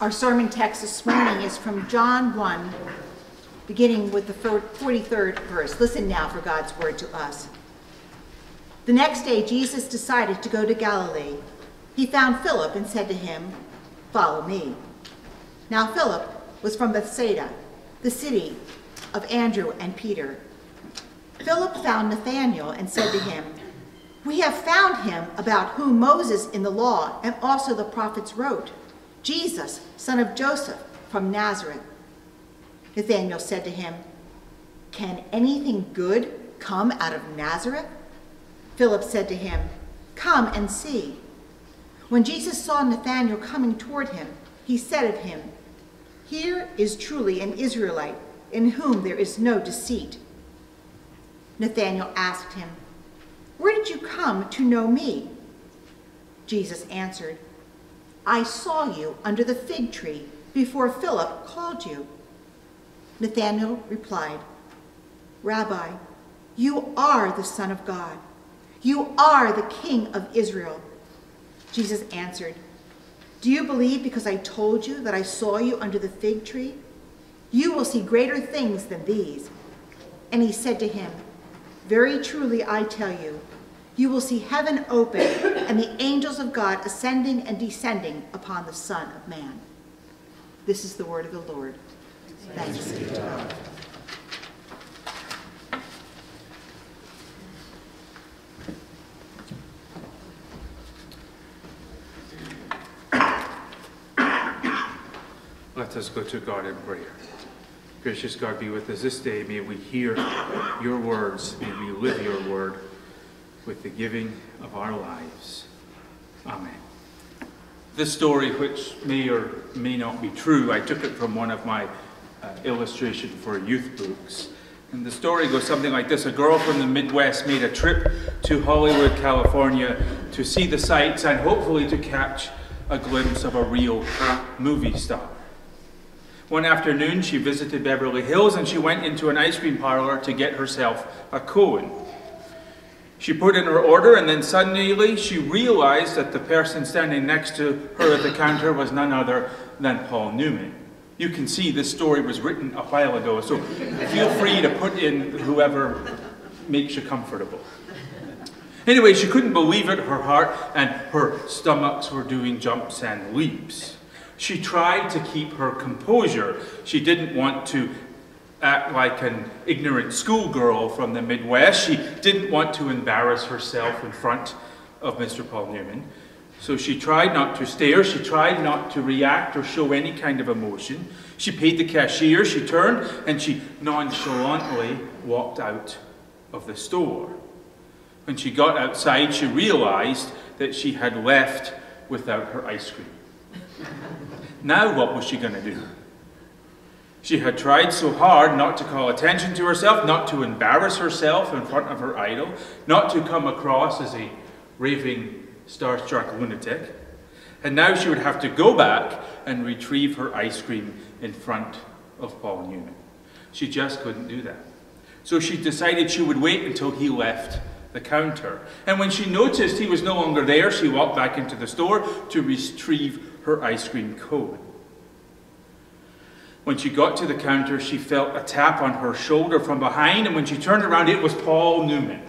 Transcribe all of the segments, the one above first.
Our sermon text this morning is from John 1, beginning with the 43rd verse. Listen now for God's word to us. The next day, Jesus decided to go to Galilee. He found Philip and said to him, "Follow me." Now Philip was from Bethsaida, the city of Andrew and Peter. Philip found Nathanael and said to him, "We have found him about whom Moses in the law and also the prophets wrote, Jesus, son of Joseph from Nazareth." Nathanael said to him, "Can anything good come out of Nazareth?" Philip said to him, "Come and see." When Jesus saw Nathanael coming toward him, he said of him, "Here is truly an Israelite in whom there is no deceit." Nathanael asked him, "Where did you come to know me?" Jesus answered, "I saw you under the fig tree before Philip called you." Nathanael replied, "Rabbi, you are the Son of God. You are the King of Israel." Jesus answered, "Do you believe because I told you that I saw you under the fig tree? You will see greater things than these." And he said to him, "Very truly I tell you, you will see heaven open and the angels of God ascending and descending upon the Son of Man." This is the word of the Lord. Thanks be to God. Let us go to God in prayer. Gracious God, be with us this day. May we hear your words. May we live your word with the giving of our lives. Amen. This story, which may or may not be true, I took it from one of my illustration for youth books. And the story goes something like this. A girl from the Midwest made a trip to Hollywood, California to see the sights and hopefully to catch a glimpse of a real movie star. One afternoon, she visited Beverly Hills and she went into an ice cream parlor to get herself a cone. She put in her order and then suddenly she realized that the person standing next to her at the counter was none other than Paul Newman. You can see this story was written a while ago, so feel free to put in whoever makes you comfortable. Anyway, she couldn't believe it, her heart and her stomachs were doing jumps and leaps. She tried to keep her composure. She didn't want to act like an ignorant schoolgirl from the Midwest. She didn't want to embarrass herself in front of Mr. Paul Newman. So she tried not to stare. She tried not to react or show any kind of emotion. She paid the cashier. She turned and she nonchalantly walked out of the store. When she got outside, she realized that she had left without her ice cream. Now what was she going to do? She had tried so hard not to call attention to herself, not to embarrass herself in front of her idol, not to come across as a raving, starstruck lunatic. And now she would have to go back and retrieve her ice cream in front of Paul Newman. She just couldn't do that. So she decided she would wait until he left the counter. And when she noticed he was no longer there, she walked back into the store to retrieve her ice cream cone. When she got to the counter, she felt a tap on her shoulder from behind, and when she turned around, it was Paul Newman.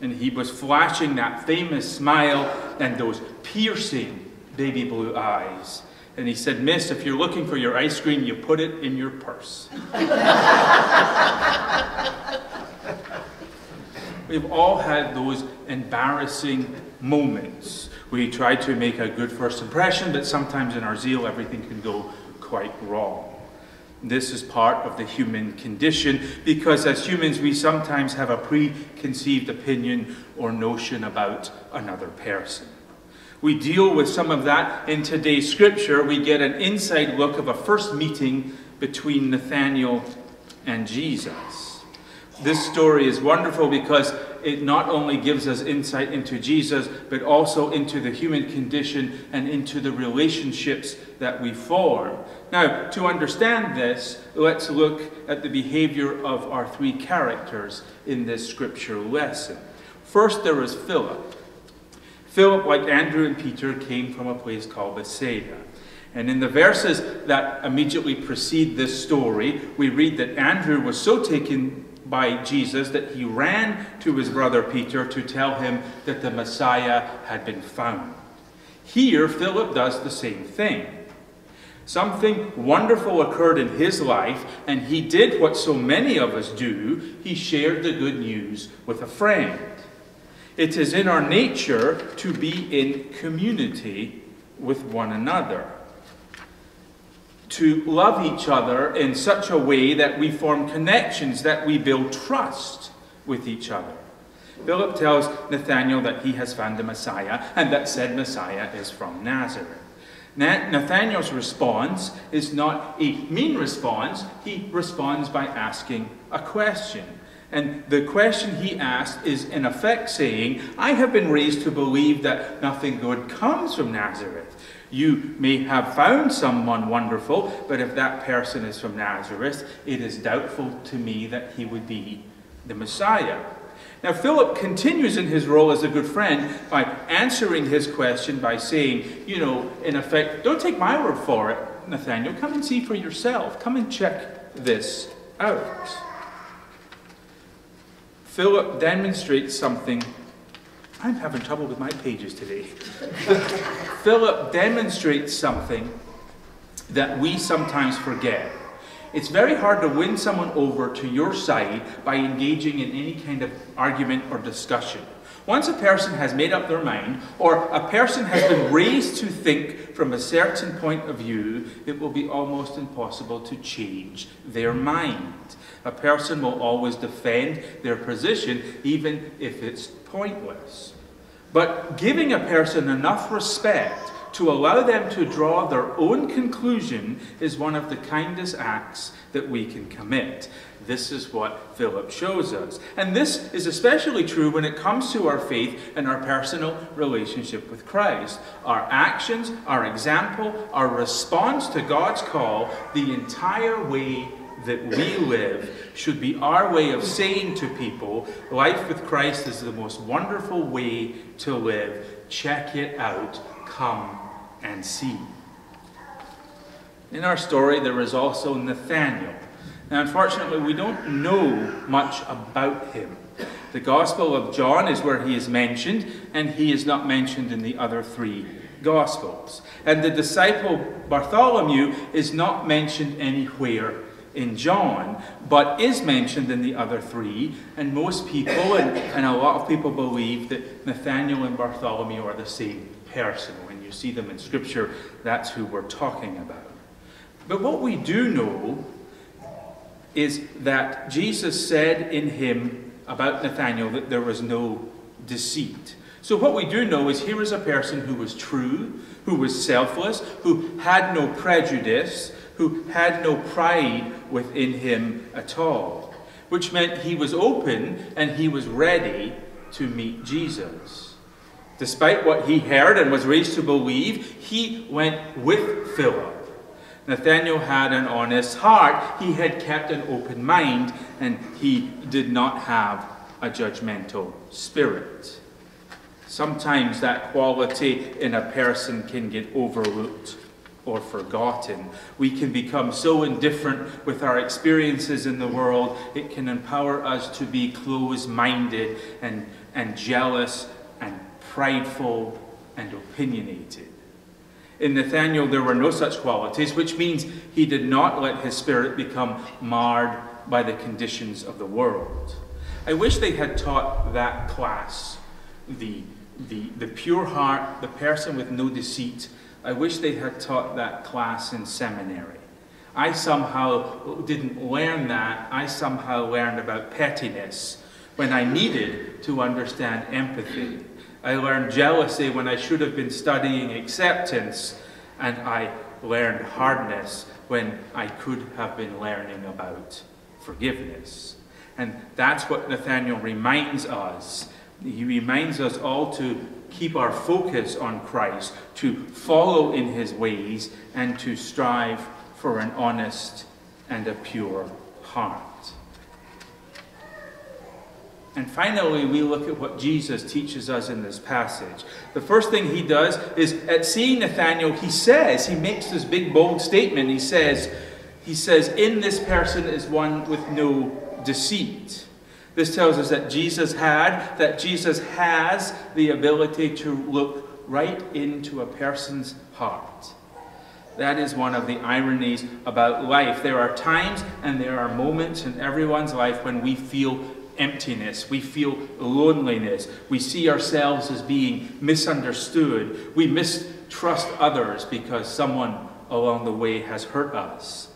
And he was flashing that famous smile and those piercing baby blue eyes. And he said, "Miss, if you're looking for your ice cream, you put it in your purse." We've all had those embarrassing moments. We try to make a good first impression, but sometimes in our zeal, everything can go quite wrong. This is part of the human condition because as humans, we sometimes have a preconceived opinion or notion about another person. We deal with some of that in today's scripture. We get an inside look of a first meeting between Nathanael and Jesus. This story is wonderful because it not only gives us insight into Jesus, but also into the human condition and into the relationships that we form. Now, to understand this, let's look at the behavior of our three characters in this scripture lesson. First, there is Philip. Philip, like Andrew and Peter, came from a place called Bethsaida. And in the verses that immediately precede this story, we read that Andrew was so taken by Jesus that he ran to his brother Peter to tell him that the Messiah had been found. Here, Philip does the same thing. Something wonderful occurred in his life, and he did what so many of us do. He shared the good news with a friend. It is in our nature to be in community with one another, to love each other in such a way that we form connections, that we build trust with each other. Philip tells Nathanael that he has found the Messiah, and that said Messiah is from Nazareth. Nathanael's response is not a mean response. He responds by asking a question. And the question he asked is in effect saying, I have been raised to believe that nothing good comes from Nazareth. You may have found someone wonderful, but if that person is from Nazareth, it is doubtful to me that he would be the Messiah. Now, Philip continues in his role as a good friend by answering his question by saying, you know, in effect, don't take my word for it, Nathanael. Come and see for yourself. Come and check this out. Philip demonstrates something. I'm having trouble with my pages today. Philip demonstrates something that we sometimes forget. It's very hard to win someone over to your side by engaging in any kind of argument or discussion. Once a person has made up their mind, or a person has been raised to think from a certain point of view, it will be almost impossible to change their mind. A person will always defend their position, even if it's pointless. But giving a person enough respect to allow them to draw their own conclusion is one of the kindest acts that we can commit. This is what Philip shows us. And this is especially true when it comes to our faith and our personal relationship with Christ. Our actions, our example, our response to God's call, the entire way that we live should be our way of saying to people, life with Christ is the most wonderful way to live. Check it out. Come and see. In our story, there is also Nathanael. Now, unfortunately, we don't know much about him. The Gospel of John is where he is mentioned, and he is not mentioned in the other three Gospels. And the disciple Bartholomew is not mentioned anywhere in John, but is mentioned in the other three, and most people and a lot of people believe that Nathanael and Bartholomew are the same person. When you see them in Scripture, that's who we're talking about. But what we do know is that Jesus said in him about Nathanael that there was no deceit. So what we do know is here is a person who was true, who was selfless, who had no prejudice, who had no pride within him at all, which meant he was open and he was ready to meet Jesus. Despite what he heard and was raised to believe, he went with Philip. Nathanael had an honest heart, he had kept an open mind, and he did not have a judgmental spirit. Sometimes that quality in a person can get overlooked or forgotten. We can become so indifferent with our experiences in the world, it can empower us to be closed-minded and jealous and prideful and opinionated. In Nathanael, there were no such qualities, which means he did not let his spirit become marred by the conditions of the world. I wish they had taught that class, the pure heart, the person with no deceit. I wish they had taught that class in seminary. I somehow didn't learn that. I somehow learned about pettiness when I needed to understand empathy. I learned jealousy when I should have been studying acceptance. And I learned hardness when I could have been learning about forgiveness. And that's what Nathanael reminds us. He reminds us all to keep our focus on Christ, to follow in his ways, and to strive for an honest and a pure heart. And finally, we look at what Jesus teaches us in this passage. The first thing he does is, at seeing Nathanael, he makes this big, bold statement. He says, in this person is one with no deceit. This tells us that Jesus has the ability to look right into a person's heart. That is one of the ironies about life. There are times and there are moments in everyone's life when we feel emptiness, we feel loneliness, we see ourselves as being misunderstood, we mistrust others because someone along the way has hurt us.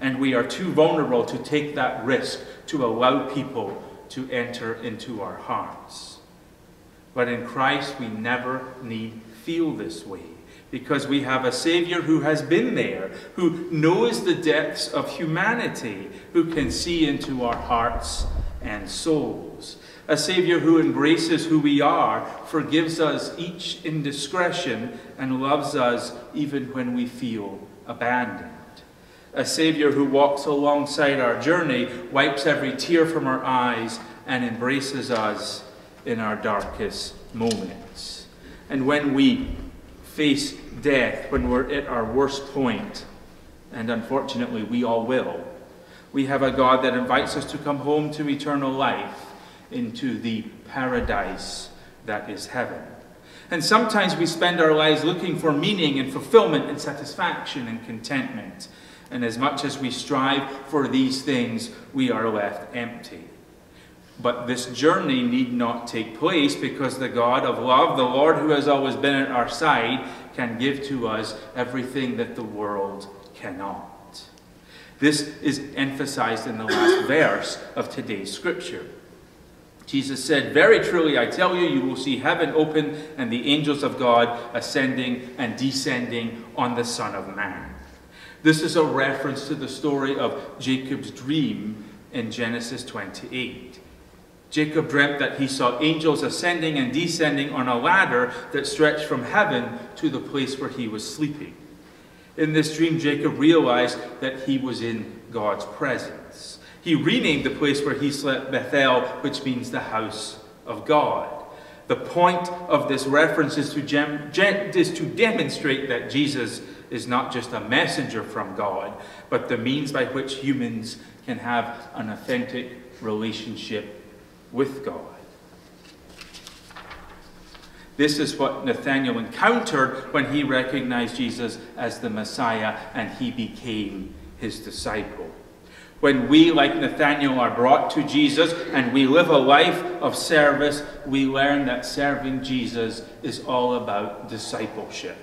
And we are too vulnerable to take that risk, to allow people to enter into our hearts. But in Christ, we never need feel this way, because we have a Savior who has been there, who knows the depths of humanity, who can see into our hearts and souls. A Savior who embraces who we are, forgives us each indiscretion, and loves us even when we feel abandoned. A Savior who walks alongside our journey, wipes every tear from our eyes, and embraces us in our darkest moments. And when we face death, when we're at our worst point, and unfortunately we all will, we have a God that invites us to come home to eternal life, into the paradise that is heaven. And sometimes we spend our lives looking for meaning and fulfillment and satisfaction and contentment. And as much as we strive for these things, we are left empty. But this journey need not take place, because the God of love, the Lord who has always been at our side, can give to us everything that the world cannot. This is emphasized in the last verse of today's scripture. Jesus said, "Very truly I tell you, you will see heaven open and the angels of God ascending and descending on the Son of Man." This is a reference to the story of Jacob's dream in Genesis 28. Jacob dreamt that he saw angels ascending and descending on a ladder that stretched from heaven to the place where he was sleeping. In this dream, Jacob realized that he was in God's presence. He renamed the place where he slept Bethel, which means the house of God. The point of this reference is to demonstrate that Jesus is not just a messenger from God, but the means by which humans can have an authentic relationship with God. This is what Nathanael encountered when he recognized Jesus as the Messiah, and he became his disciple. When we, like Nathanael, are brought to Jesus and we live a life of service, we learn that serving Jesus is all about discipleship.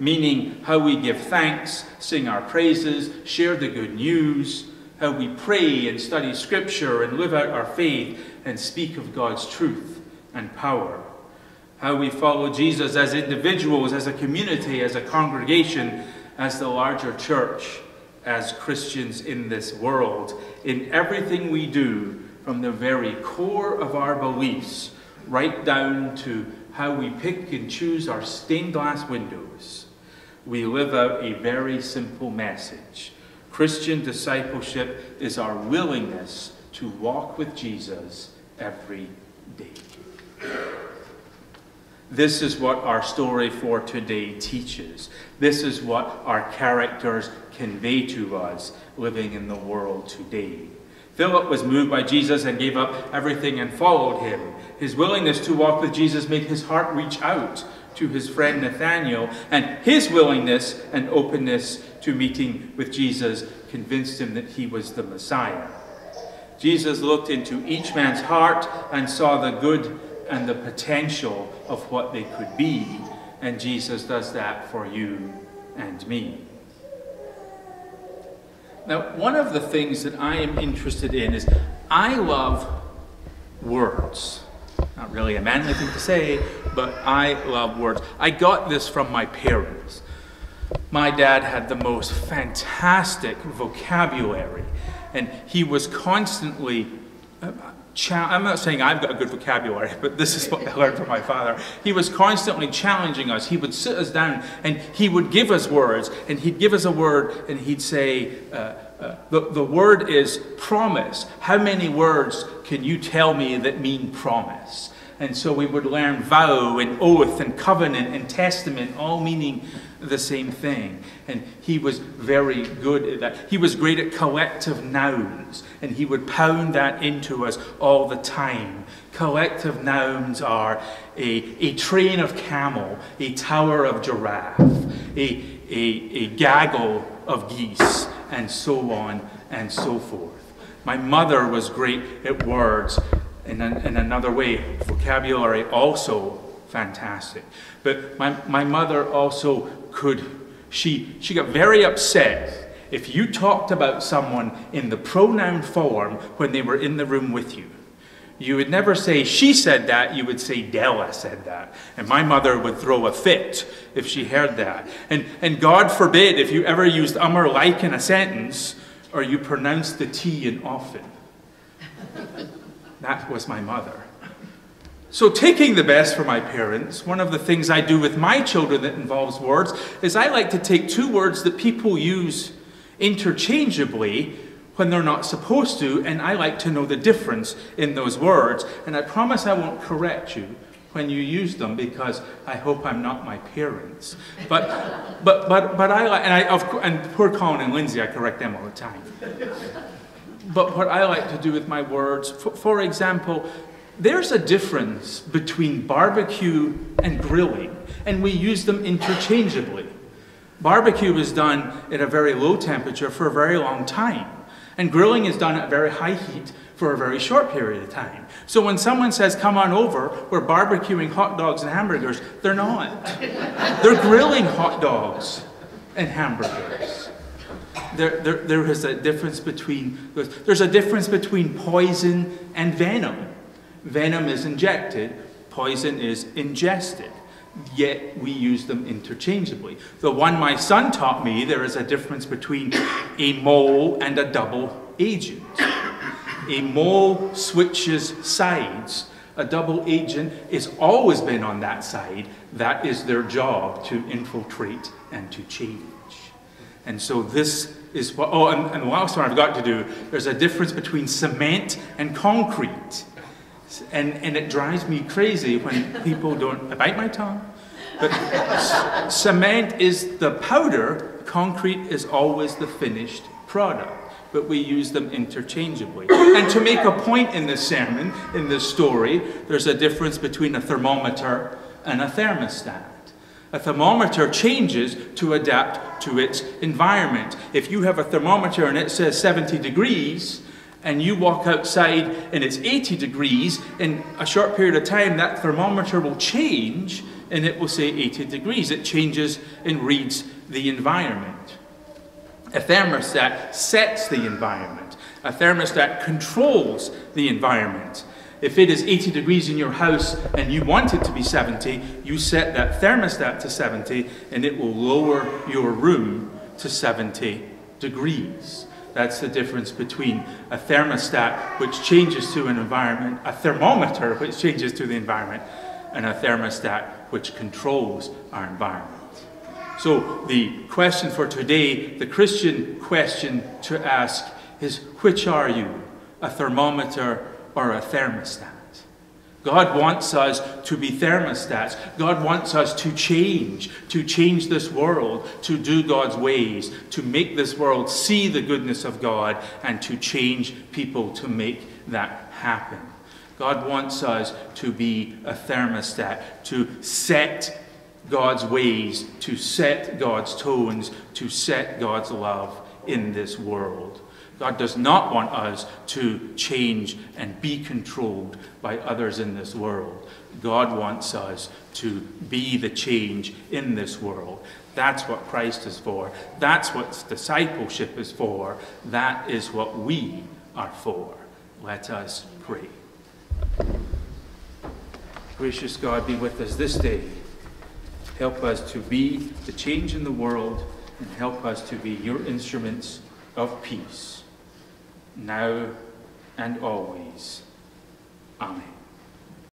Meaning how we give thanks, sing our praises, share the good news, how we pray and study scripture and live out our faith and speak of God's truth and power. How we follow Jesus as individuals, as a community, as a congregation, as the larger church, as Christians in this world. In everything we do, from the very core of our beliefs, right down to how we pick and choose our stained glass windows, we live out a very simple message. Christian discipleship is our willingness to walk with Jesus every day. This is what our story for today teaches. This is what our characters convey to us living in the world today. Philip was moved by Jesus and gave up everything and followed him. His willingness to walk with Jesus made his heart reach out to his friend Nathanael, and his willingness and openness to meeting with Jesus convinced him that he was the Messiah. Jesus looked into each man's heart and saw the good and the potential of what they could be, and Jesus does that for you and me. Now, one of the things that I am interested in is, I love words. Not really a manly thing to say, but I love words. I got this from my parents. My dad had the most fantastic vocabulary, and he was constantly I'm not saying I've got a good vocabulary, but this is what I learned from my father. He was constantly challenging us. He would sit us down and he would give us words, and he'd give us a word and he'd say, the word is promise. How many words can you tell me that mean promise? And so we would learn vow and oath and covenant and testament, all meaning the same thing. And he was very good at that. He was great at collective nouns, and he would pound that into us all the time. Collective nouns are a train of camel, a tower of giraffe, a gaggle of geese, and so on and so forth. My mother was great at words. In another way, vocabulary also fantastic. But my mother also could, she got very upset if you talked about someone in the pronoun form when they were in the room with you. You would never say, she said that, you would say, Della said that. And my mother would throw a fit if she heard that. And God forbid if you ever used or like in a sentence, or you pronounced the T in often. That was my mother. So taking the best from my parents, one of the things I do with my children that involves words is I like to take two words that people use interchangeably when they're not supposed to, and I like to know the difference in those words. And I promise I won't correct you when you use them, because I hope I'm not my parents. But I like, and poor Colin and Lindsay, I correct them all the time. But what I like to do with my words, for example, there's a difference between barbecue and grilling, and we use them interchangeably. Barbecue is done at a very low temperature for a very long time, and grilling is done at very high heat for a very short period of time. So when someone says, come on over, we're barbecuing hot dogs and hamburgers, they're not. They're grilling hot dogs and hamburgers. There is a difference between those. There's a difference between poison and venom. Venom is injected, poison is ingested, yet we use them interchangeably. The one my son taught me, there is a difference between a mole and a double agent. A mole switches sides. A double agent has always been on that side. That is their job, to infiltrate and to change. And so this is what, oh, and the last one I've got to do, there's a difference between cement and concrete. And it drives me crazy when people don't, I bite my tongue. But cement is the powder, concrete is always the finished product. But we use them interchangeably. And to make a point in this sermon, in this story, there's a difference between a thermometer and a thermostat. A thermometer changes to adapt to its environment. If you have a thermometer and it says 70 degrees, and you walk outside and it's 80 degrees, in a short period of time that thermometer will change and it will say 80 degrees. It changes and reads the environment. A thermostat sets the environment. A thermostat controls the environment. If it is 80 degrees in your house and you want it to be 70, you set that thermostat to 70 and it will lower your room to 70 degrees. That's the difference between a thermostat, which changes to an environment, a thermometer, which changes to the environment, and a thermostat, which controls our environment. So the question for today, the Christian question to ask is, which are you, a thermometer or a thermostat? God wants us to be thermostats. God wants us to change this world, to do God's ways, to make this world see the goodness of God, and to change people to make that happen. God wants us to be a thermostat, to set God's ways, to set God's tones, to set God's love in this world. God does not want us to change and be controlled by others in this world. God wants us to be the change in this world. That's what Christ is for. That's what discipleship is for. That is what we are for. Let us pray. Gracious God, be with us this day. Help us to be the change in the world, and help us to be your instruments of peace, now and always. Amen.